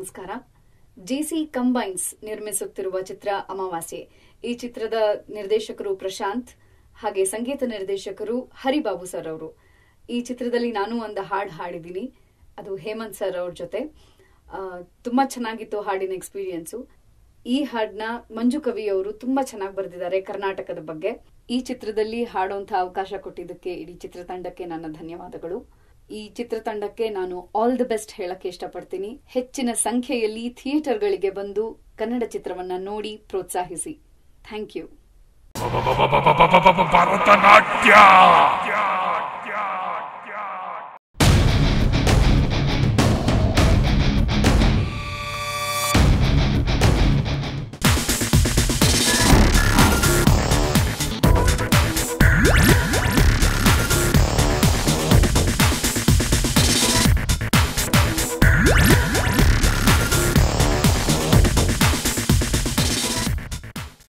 ನಮಸ್ಕಾರ JC combines ನಿರ್ಮಿಸುತ್ತಿರುವ ಚಿತ್ರ ಅಮಾವಾಸೆ ಈ ಚಿತ್ರದ ನಿರ್ದೇಶಕರು ಪ್ರಶಾಂತ್ ಹಾಗೆ ಸಂಗೀತ ನಿರ್ದೇಶಕರು ಹರಿಬಾಬು ಸರ್ ಅವರು ಈ ಚಿತ್ರದಲ್ಲಿ ನಾನು ಒಂದು ಹಾಡು ಹಾಡಿದಿನಿ ಅದು ಹೇಮಂತ್ ಸರ್ ಅವರ ಜೊತೆ ತುಂಬಾ ಚೆನ್ನಾಗಿತ್ತು ಹಾಡಿನ ಎಕ್ಸ್‌ಪೀರಿಯನ್ಸ್ ಈ ಹಾಡನ್ನ ಮಂಜುಕವಿ ಅವರು ತುಂಬಾ ಚೆನ್ನಾಗಿ ಬರೆದಿದ್ದಾರೆ ಕರ್ನಾಟಕದ ಬಗ್ಗೆ ಈ ಚಿತ್ರದಲ್ಲಿ ಹಾಡೋಂತ ಅವಕಾಶ ಕೊಟ್ಟಿದ್ದಕ್ಕೆ ಈ ಚಿತ್ರತಂಡಕ್ಕೆ ನನ್ನ ಧನ್ಯವಾದಗಳು ಈ ಚಿತ್ರತಂಡಕ್ಕೆ ನಾನು ಆಲ್ ದಿ ಬೆಸ್ಟ್ ಹೇಳಕ್ಕೆ ಇಷ್ಟಪಡ್ತೀನಿ ಹೆಚ್ಚಿನ ಸಂಖ್ಯೆಯಲ್ಲಿ ಥಿಯೇಟರ್ ಗಳಿಗೆ ಬಂದು ಕನ್ನಡ ಚಿತ್ರವನ್ನ ನೋಡಿ ಪ್ರೋತ್ಸಾಹಿಸಿ ಥ್ಯಾಂಕ್ ಯು.